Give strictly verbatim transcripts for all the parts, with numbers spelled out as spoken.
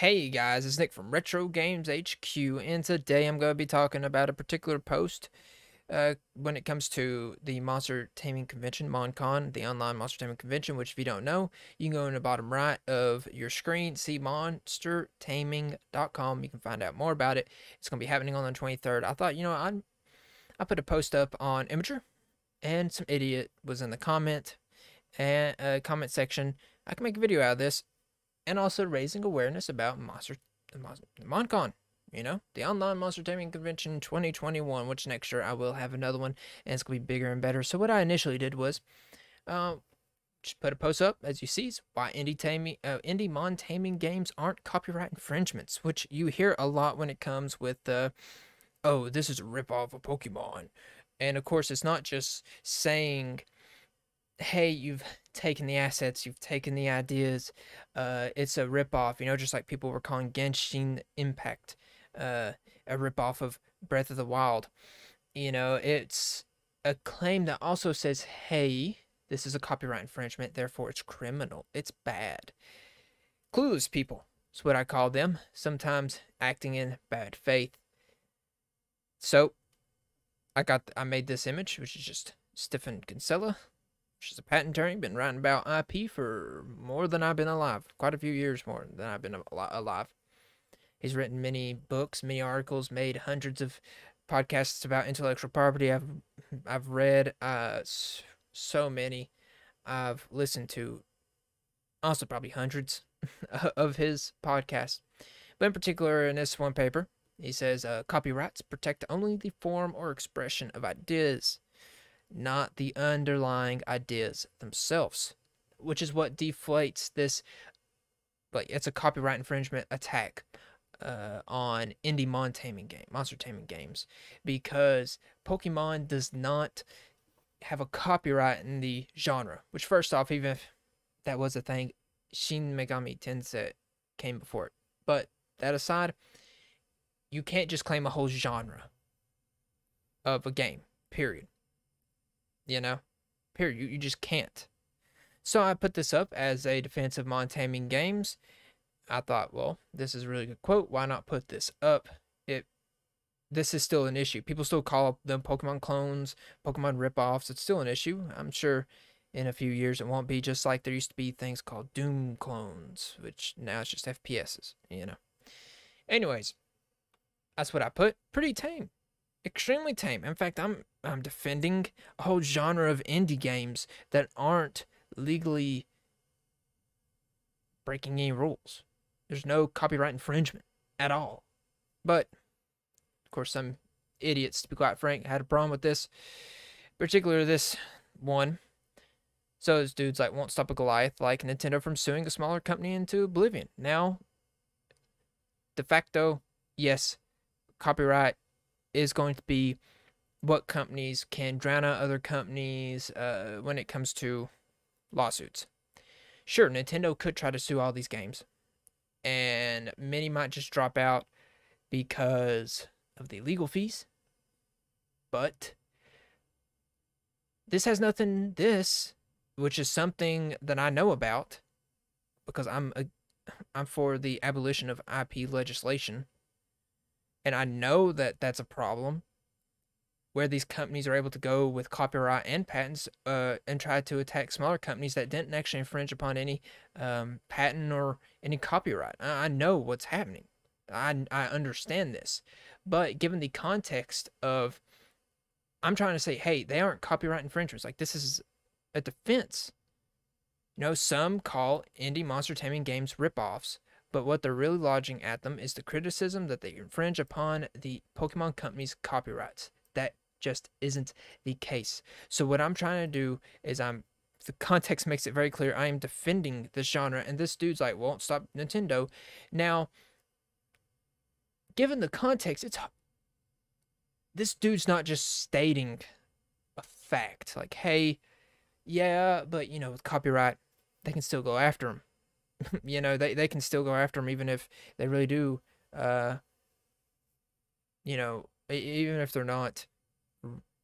Hey guys, it's Nick from RetroGamesHQ, and today I'm going to be talking about a particular post uh, when it comes to the Monster Taming Convention, MonCon, the online Monster Taming Convention, which if you don't know, you can go in the bottom right of your screen, see Monster Taming dot com. You can find out more about it. It's going to be happening on the twenty-third. I thought, you know, I I put a post up on Imgur, and some idiot was in the comment, and, uh, comment section. I can make a video out of this. And also raising awareness about Monster, Monster MonCon, you know, the online Monster Taming Convention twenty twenty-one, which next year I will have another one, and it's going to be bigger and better. So what I initially did was uh, just put a post up, as you see, why indie, taming, uh, indie Mon Taming games aren't copyright infringements, which you hear a lot when it comes with, uh, oh, this is a ripoff of Pokemon. And of course, it's not just saying, hey, you've taken the assets, you've taken the ideas, uh, it's a ripoff, you know, just like people were calling Genshin Impact uh, a ripoff of Breath of the Wild. You know, it's a claim that also says, hey, this is a copyright infringement, therefore it's criminal, it's bad. Clueless people is what I call them, sometimes acting in bad faith. So, I got, I made this image, which is just Stephan Kinsella, which is a patent attorney, been writing about I P for more than I've been alive, quite a few years more than I've been alive. He's written many books, many articles, made hundreds of podcasts about intellectual property. I've I've read uh, so many. I've listened to also probably hundreds of his podcasts. But in particular, in this one paper, he says, uh, copyrights protect only the form or expression of ideas, not the underlying ideas themselves, which is what deflates this, like, it's a copyright infringement attack uh, on indie mon taming game, monster taming games, because Pokemon does not have a copyright in the genre, which, first off, even if that was a thing, Shin Megami Tensei came before it. But that aside, you can't just claim a whole genre of a game, period. You know, period. You, you just can't. So I put this up as a defense of Mon Taming games. I thought, well, this is a really good quote. Why not put this up? It, this is still an issue. People still call them Pokemon clones, Pokemon ripoffs. It's still an issue. I'm sure in a few years it won't be, just like there used to be things called Doom clones, which now it's just F P Ss, you know. Anyways, that's what I put. Pretty tame. Extremely tame. In fact, I'm I'm defending a whole genre of indie games that aren't legally breaking any rules. There's no copyright infringement at all. But of course, some idiots, to be quite frank, had a problem with this, particularly this one. So those dudes like won't stop a Goliath, like Nintendo from suing a smaller company into oblivion. Now, de facto, yes, copyright is going to be what companies can drown out other companies uh, when it comes to lawsuits. Sure, Nintendo could try to sue all these games, and many might just drop out because of the legal fees. But this has nothing, this, which is something that I know about, because I'm a, I'm for the abolition of I P legislation. And I know that that's a problem, where these companies are able to go with copyright and patents uh, and try to attack smaller companies that didn't actually infringe upon any um, patent or any copyright. I know what's happening. I, I understand this. But given the context of, I'm trying to say, hey, they aren't copyright infringements. Like, this is a defense. You know, some call indie monster taming games ripoffs, but what they're really lodging at them is the criticism that they infringe upon the Pokemon company's copyrights. That just isn't the case. So what I'm trying to do is I'm, the context makes it very clear, I am defending this genre, and this dude's like, won't stop Nintendo. Now, given the context, it's, this dude's not just stating a fact. Like, hey, yeah, but, you know, with copyright, they can still go after him. You know, they, they can still go after them, even if they really do, uh, you know, even if they're not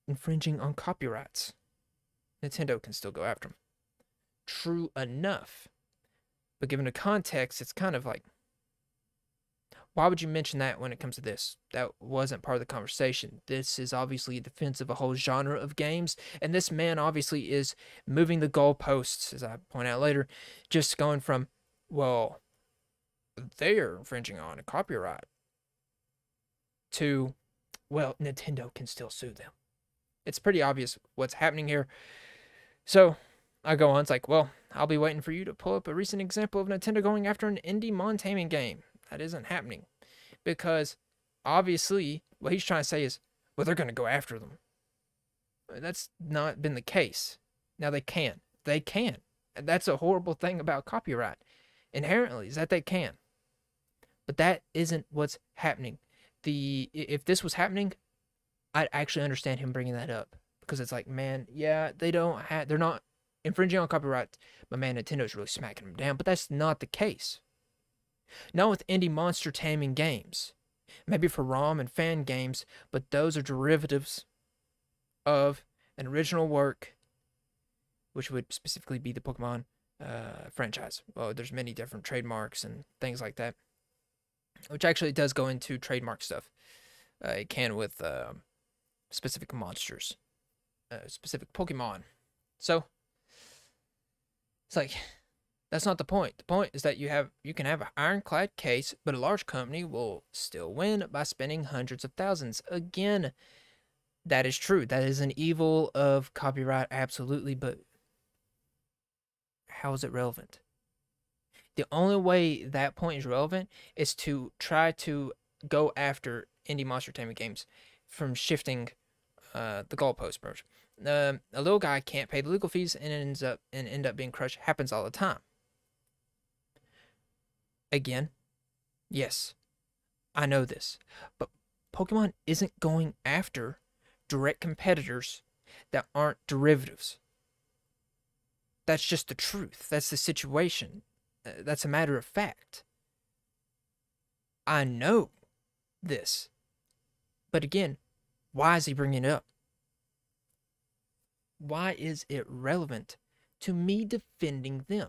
infringing on copyrights, Nintendo can still go after them. True enough. But given the context, it's kind of like, Why would you mention that when it comes to this? That wasn't part of the conversation. This is obviously a defense of a whole genre of games, and this man obviously is moving the goalposts, as I point out later, just going from, well, they're infringing on a copyright, to, well, Nintendo can still sue them. It's pretty obvious what's happening here. So I go on, it's like, well, I'll be waiting for you to pull up a recent example of Nintendo going after an indie Mon-taming game. That isn't happening, because obviously what he's trying to say is, well, they're going to go after them. That's not been the case. Now they can. They can. And that's a horrible thing about copyright inherently, is that they can. But that isn't what's happening. The if this was happening, I'd actually understand him bringing that up, because it's like, man, yeah, they don't have, they're not infringing on copyright, but man, Nintendo's really smacking them down. But that's not the case. Not with indie monster taming games. Maybe for ROM and fan games, but those are derivatives of an original work, which would specifically be the Pokemon uh, franchise. Well, there's many different trademarks and things like that, which actually does go into trademark stuff. Uh, it can with uh, specific monsters, uh, specific Pokemon. So it's like, that's not the point. The point is that you have you can have an ironclad case, but a large company will still win by spending hundreds of thousands. Again, that is true. That is an evil of copyright, absolutely, but how is it relevant? The only way that point is relevant is to try to go after indie monster taming games from shifting uh, the goalpost, bro. Um, a little guy can't pay the legal fees and ends up and end up being crushed. Happens all the time. Again, yes, I know this, but Pokemon isn't going after direct competitors that aren't derivatives. That's just the truth. That's the situation. Uh, that's a matter of fact. I know this, but again, why is he bringing it up? Why is it relevant to me defending them?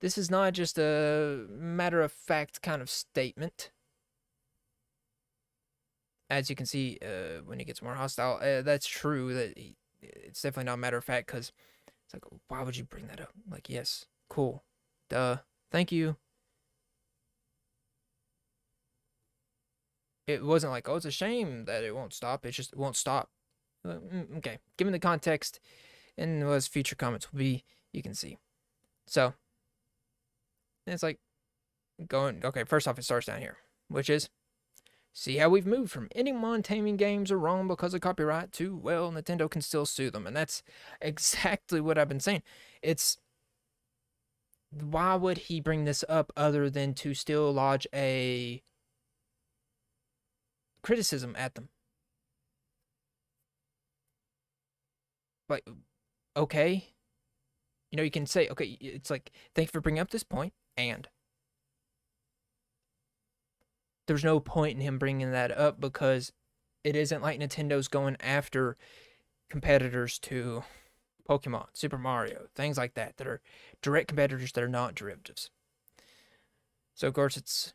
This is not just a matter-of-fact kind of statement. As you can see, uh, when he gets more hostile, uh, that's true. That he, it's definitely not a matter-of-fact, because it's like, why would you bring that up? Like, yes, cool, duh, thank you. It wasn't like, oh, it's a shame that it won't stop. It just won't stop. Okay, given the context and what his future comments will be, you can see. So, it's like going, okay, first off, it starts down here, which is, see how we've moved from any Mon-taming games are wrong because of copyright to, well, Nintendo can still sue them. And that's exactly what I've been saying. It's, why would he bring this up other than to still lodge a criticism at them? Like, okay, you know, you can say, okay, it's like, thank you for bringing up this point, and there's no point in him bringing that up, because it isn't like Nintendo's going after competitors to Pokemon, Super Mario, things like that, that are direct competitors that are not derivatives. So, of course, it's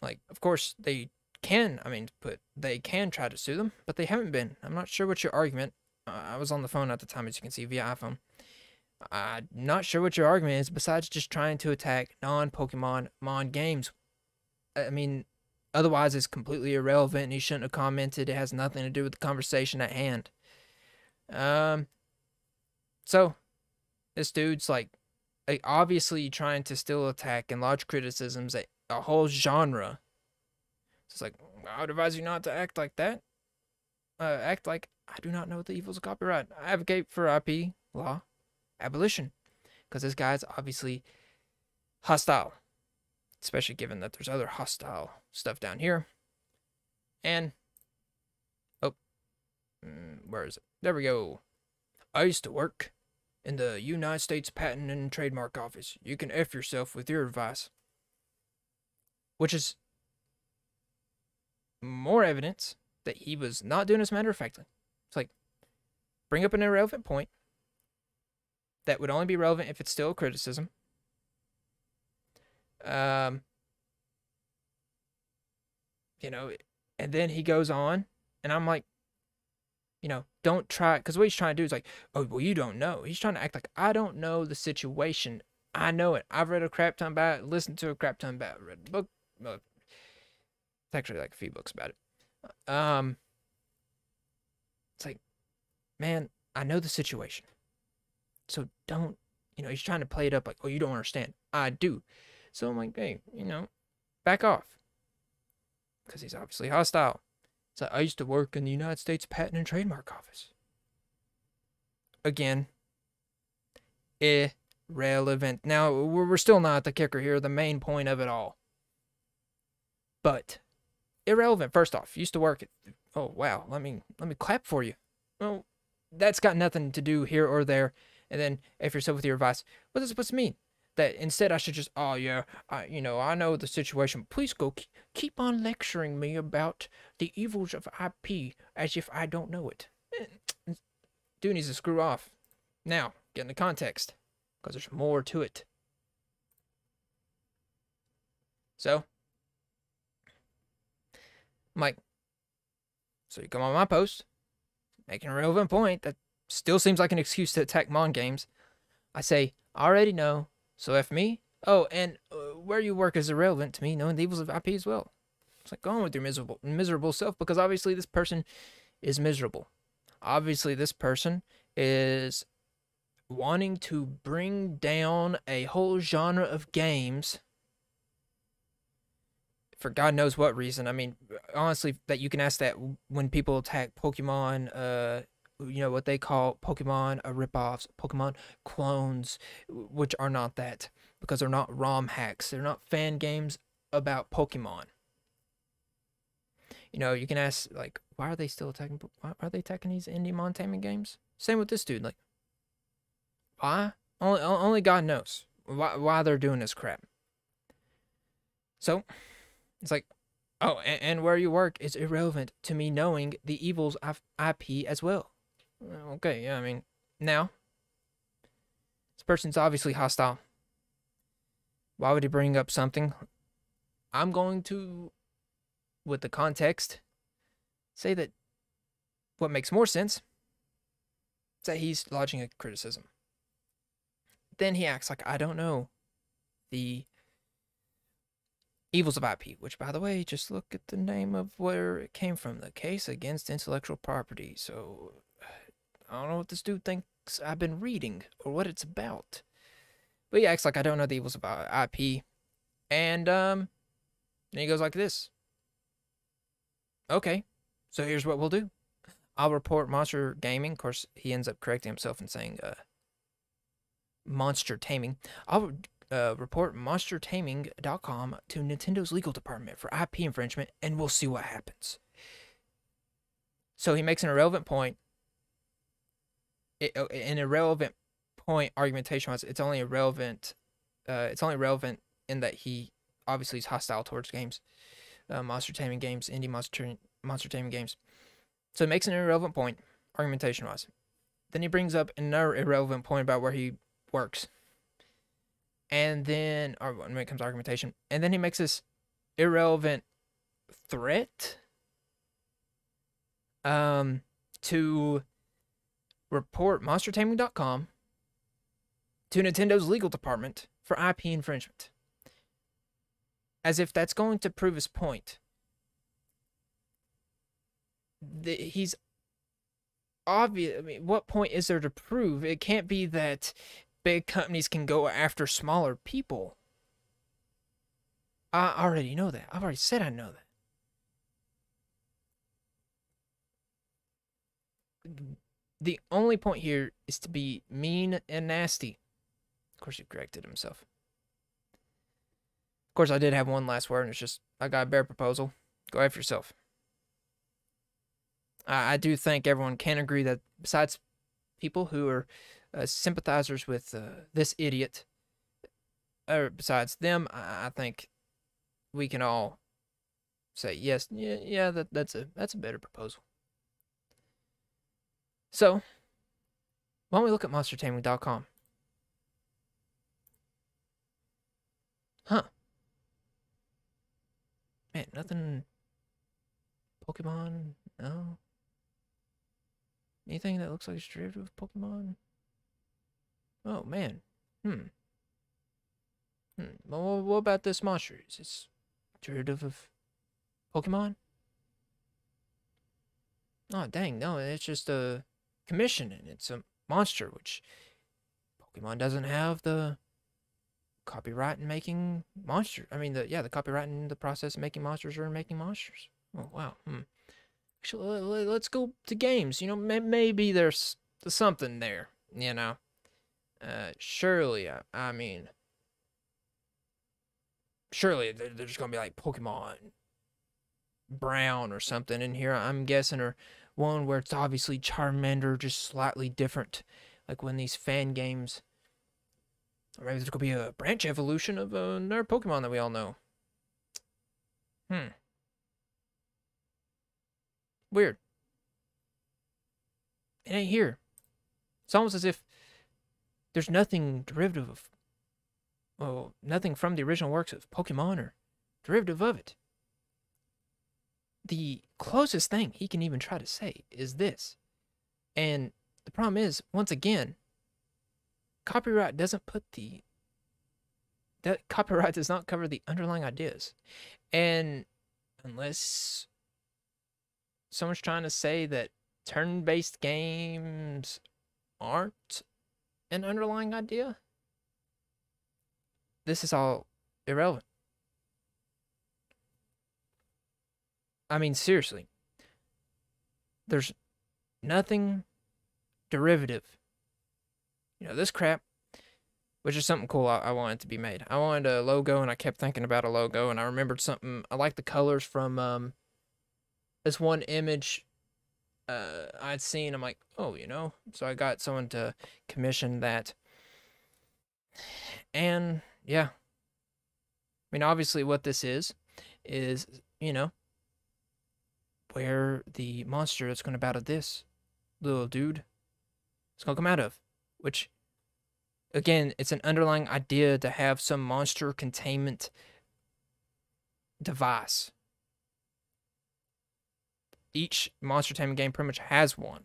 like, of course, they can, I mean, but they can try to sue them, but they haven't been. I'm not sure what your argument is. I was on the phone at the time, as you can see, via iPhone. I'm not sure what your argument is, besides just trying to attack non-Pokemon Mon games. I mean, otherwise it's completely irrelevant, and he shouldn't have commented. It has nothing to do with the conversation at hand. Um, so, this dude's like, like obviously trying to still attack and lodge criticisms at a whole genre. It's like, I would advise you not to act like that. Uh, act like I do not know the evils of copyright. I advocate for I P law abolition, because this guy's obviously hostile, especially given that there's other hostile stuff down here. And oh, where is it? There we go. I used to work in the United States Patent and Trademark Office. You can F yourself with your advice, which is more evidence that he was not doing this matter-of-factly. It's like, bring up an irrelevant point that would only be relevant if it's still a criticism. Um, you know, and then he goes on, and I'm like, you know, don't try, because what he's trying to do is like, oh, well, you don't know. He's trying to act like, I don't know the situation. I know it. I've read a crap ton about it, listened to a crap ton about it, read a book. Well, it's actually like a few books about it. Um, it's like, man, I know the situation. So don't, you know, he's trying to play it up like, oh, you don't understand. I do. So I'm like, hey, you know, back off. Because he's obviously hostile. It's like, I used to work in the United States Patent and Trademark Office. Again, eh. Relevant. Now, we're still not the kicker here, the main point of it all. But irrelevant. First off, used to work at, oh wow, let me let me clap for you. Well, that's got nothing to do here or there. And then if you're so with your advice, what does this mean? That instead I should just, oh yeah, I you know I know the situation. Please go keep on lecturing me about the evils of I P as if I don't know it. Dude needs to screw off. Now, get into context. Because there's more to it. So, I'm like, so you come on my post, making a relevant point that still seems like an excuse to attack Mon games. I say, I already know, so F me. Oh, and uh, where you work is irrelevant to me, knowing the evils of I P as well. It's like, go on with your miserable, miserable self, because obviously this person is miserable. Obviously this person is wanting to bring down a whole genre of games for God knows what reason. I mean, honestly, that you can ask that when people attack Pokemon, uh, you know, what they call Pokemon uh, ripoffs, Pokemon clones, which are not that, because they're not ROM hacks. They're not fan games about Pokemon. You know, you can ask, like, why are they still attacking, why are they attacking these indie Mon Taming games? Same with this dude, like, why? Only, only God knows why, why they're doing this crap. So, it's like, oh, and, and where you work is irrelevant to me knowing the evils of I P as well. Okay, yeah, I mean, now, this person's obviously hostile. Why would he bring up something? I'm going to, with the context, say that what makes more sense is that he's lodging a criticism. Then he acts like, I don't know the evils of I P, which, by the way, just look at the name of where it came from, the case against intellectual property. So, I don't know what this dude thinks I've been reading or what it's about. But he acts like, I don't know the evils of I P. And um, then he goes like this. Okay, so here's what we'll do. I'll report Monster Gaming. Of course, he ends up correcting himself and saying, uh, Monster Taming. I'll uh, report Monster Taming dot com to Nintendo's legal department for I P infringement, and we'll see what happens. So he makes an irrelevant point. It, an irrelevant point argumentation-wise, it's only irrelevant. Uh, it's only relevant in that he obviously is hostile towards games, uh, Monster Taming games, indie Monster Monster Taming games. So he makes an irrelevant point argumentation-wise. Then he brings up another irrelevant point about where he works, and then, or when it comes to argumentation, and then he makes this irrelevant threat um, to report Monster Taming dot com to Nintendo's legal department for I P infringement, as if that's going to prove his point. The, he's obvious. I mean, what point is there to prove? It can't be that big companies can go after smaller people. I already know that. I've already said I know that. The only point here is to be mean and nasty. Of course, he corrected himself. Of course, I did have one last word, and it's just, I got a better proposal. Go after yourself. I, I do think everyone can agree that, besides people who are Uh, sympathizers with uh, this idiot, or besides them, I, I think we can all say yes, yeah, yeah, that that's a that's a better proposal. So, why don't we look at Monster Taming dot com? Huh? Man, nothing Pokemon? No? Anything that looks like it's derivative of Pokemon? Oh, man. Hmm. Hmm. Well, what about this monster? Is it derivative of Pokemon? Oh, dang, no. It's just a commission, and it's a monster, which Pokemon doesn't have the copyright in making monsters. I mean, the yeah, the copyright in the process of making monsters or making monsters. Oh, wow. Hmm. Actually, let's go to games. You know, maybe there's something there, you know. Uh, surely, I, I mean... Surely there's going to be like Pokemon Brown or something in here, I'm guessing, or one where it's obviously Charmander, just slightly different, like when these fan games. Or maybe there's going to be a branch evolution of another Pokemon that we all know. Hmm. Weird. It ain't here. It's almost as if there's nothing derivative of, well, nothing from the original works of Pokemon or derivative of it. The closest thing he can even try to say is this. And the problem is, once again, copyright doesn't put the... that copyright does not cover the underlying ideas. And unless someone's trying to say that turn-based games aren't an underlying idea, this is all irrelevant. I mean, seriously. There's nothing derivative. You know, this crap, which is something cool I, I wanted to be made. I wanted a logo, and I kept thinking about a logo, and I remembered something. I like the colors from um, this one image uh, I'd seen. I'm like, oh, you know. So I got someone to commission that. And, yeah. I mean, obviously what this is, is, you know, where the monster that's going to battle this little dude is going to come out of. Which, again, it's an underlying idea to have some monster containment device. Each monster taming game pretty much has one.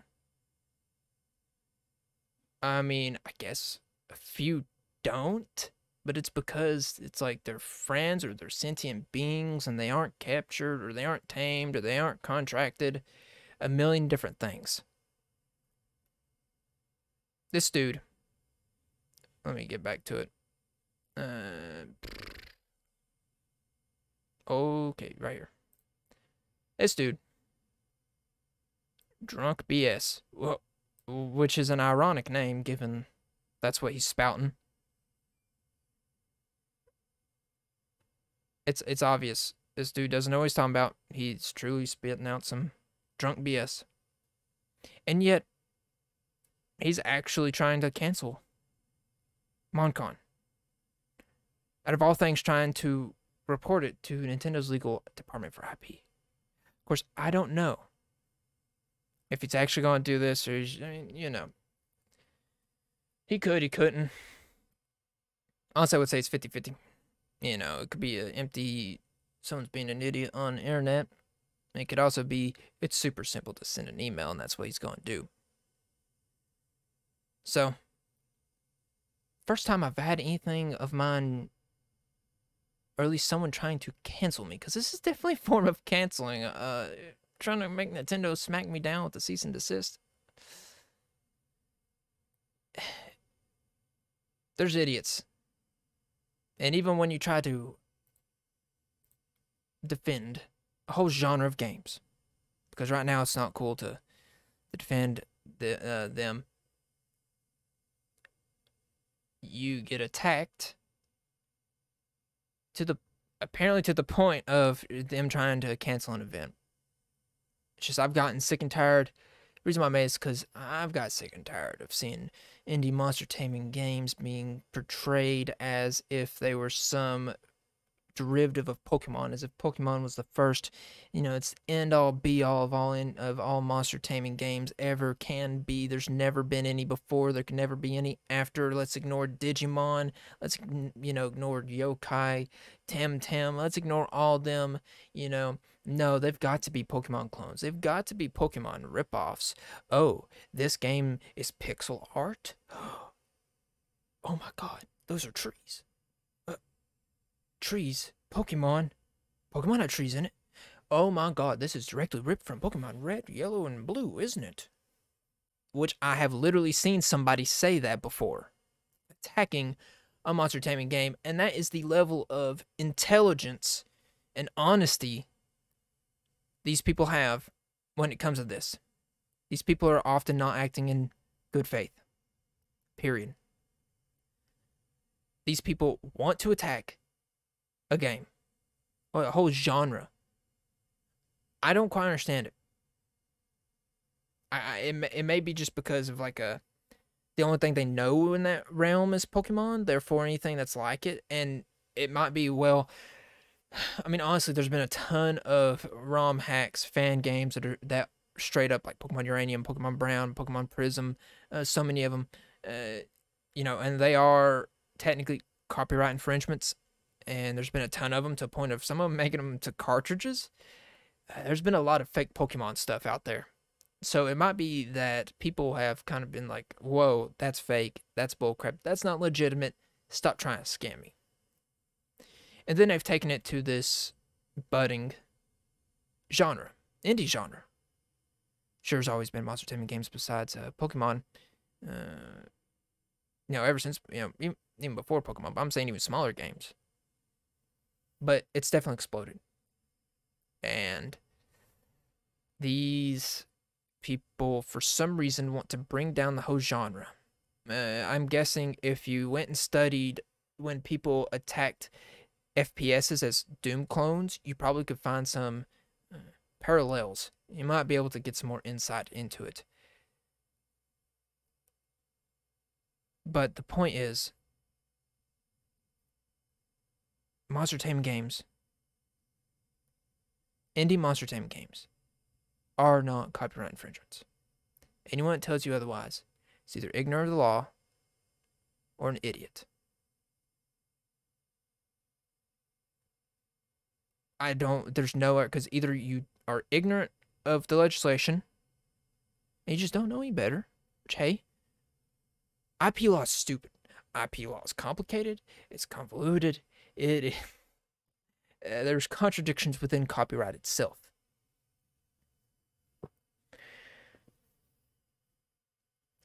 I mean, I guess a few don't, but it's because it's like they're friends or they're sentient beings and they aren't captured or they aren't tamed or they aren't contracted. A million different things. This dude. Let me get back to it. Uh, okay, right here. This dude. Drunk B S. Well, which is an ironic name given that's what he's spouting. It's it's obvious. This dude doesn't know what he's talking about. He's truly spitting out some drunk B S. And yet, he's actually trying to cancel MonCon. Out of all things, trying to report it to Nintendo's legal department for I P. Of course, I don't know if he's actually going to do this or, I mean, you know. He could, he couldn't. Honestly, I would say it's fifty fifty. You know, it could be an empty, someone's being an idiot on the internet. It could also be, it's super simple to send an email, and that's what he's going to do. So, first time I've had anything of mine, or at least someone trying to cancel me, because this is definitely a form of canceling. Uh, trying to make Nintendo smack me down with a cease and desist. There's idiots. And even when you try to defend a whole genre of games, because right now it's not cool to, to defend the, uh, them, you get attacked to the apparently to the point of them trying to cancel an event. It's just I've gotten sick and tired. The reason why I made is because I've got sick and tired of seeing indie monster taming games being portrayed as if they were some derivative of Pokemon, as if Pokemon was the first, you know, it's the end-all, be-all of all in, of all monster taming games ever can be. There's never been any before. There can never be any after. Let's ignore Digimon. Let's, you know, ignore Yokai, Temtem. Let's ignore all them, you know. No, they've got to be Pokemon clones. They've got to be Pokemon ripoffs. Oh, this game is pixel art? Oh my god, those are trees. Trees, Pokemon, Pokemon had trees in it. Oh my god, this is directly ripped from Pokemon Red, Yellow, and Blue, isn't it? Which I have literally seen somebody say that before, attacking a monster taming game, and that is the level of intelligence and honesty these people have when it comes to this. These people are often not acting in good faith, period. These people want to attack a game, or a whole genre. I don't quite understand it. I, I it, may, it may be just because of like a, the only thing they know in that realm is Pokemon, therefore anything that's like it, and it might be, well, I mean honestly, there's been a ton of ROM hacks, fan games that are that straight up like Pokemon Uranium, Pokemon Brown, Pokemon Prism, uh, so many of them, uh, you know, and they are technically copyright infringements. And there's been a ton of them to a point of some of them making them to cartridges. Uh, there's been a lot of fake Pokemon stuff out there. So it might be that people have kind of been like, whoa, that's fake. That's bullcrap. That's not legitimate. Stop trying to scam me. And then they've taken it to this budding genre, indie genre. Sure, there's always been monster taming games besides uh, Pokemon. Uh, you know, ever since, you know, even, even before Pokemon, but I'm saying even smaller games. But it's definitely exploded. And these people, for some reason, want to bring down the whole genre. Uh, I'm guessing if you went and studied when people attacked F P Ses as Doom clones, you probably could find some uh, parallels. You might be able to get some more insight into it. But the point is, monster taming games, indie monster taming games, are not copyright infringements. Anyone that tells you otherwise is either ignorant of the law or an idiot. I don't, there's no, because either you are ignorant of the legislation and you just don't know any better, which, hey, I P law is stupid. I P law is complicated, it's convoluted. It, it uh, there's contradictions within copyright itself.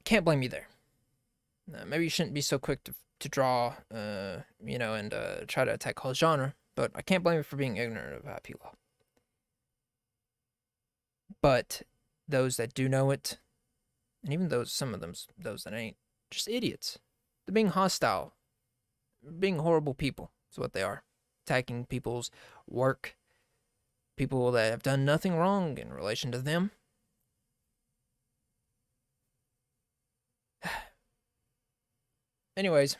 Can't blame you there. Uh, maybe you shouldn't be so quick to to draw, uh, you know, and uh, try to attack whole genre. But I can't blame you for being ignorant of I P law. But those that do know it, and even those, some of them, those that ain't, just idiots. They're being hostile, being horrible people. What they are, attacking people's work, people that have done nothing wrong in relation to them. Anyways,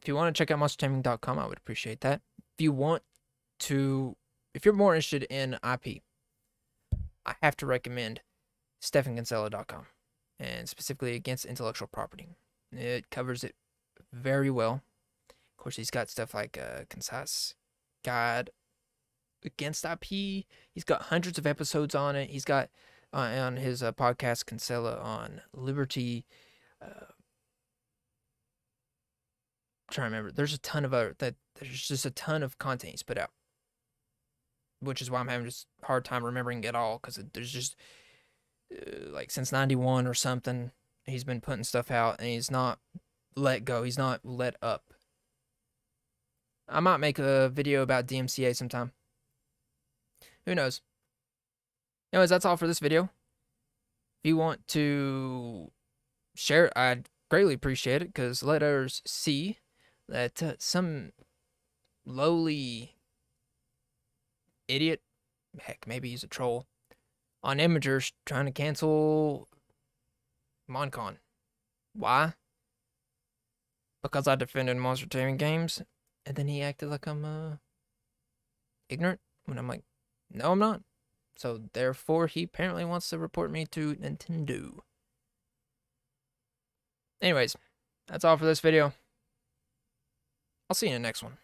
if you want to check out Monster Taming dot com, I would appreciate that. If you want to, if you're more interested in I P, I have to recommend Stephan Kinsella dot com, and specifically Against Intellectual Property. It covers it very well. Of course, he's got stuff like uh, Concise Guide Against I P. He's got hundreds of episodes on it. He's got uh, on his uh, podcast, Kinsella on Liberty. Uh, I'm trying to remember. There's a ton of other, that there's just a ton of content he's put out, which is why I'm having just a hard time remembering it all, because there's just uh, like since ninety-one or something, he's been putting stuff out, and he's not let go. He's not let up. I might make a video about D M C A sometime. Who knows? Anyways, that's all for this video. If you want to share it, I'd greatly appreciate it, because let others see that uh, some lowly idiot, heck, maybe he's a troll, on Imgur trying to cancel MonCon. Why? Because I defended monster taming games. And then he acted like I'm uh, ignorant when I'm like, no, I'm not. So therefore, he apparently wants to report me to Nintendo. Anyways, that's all for this video. I'll see you in the next one.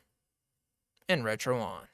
And retro on.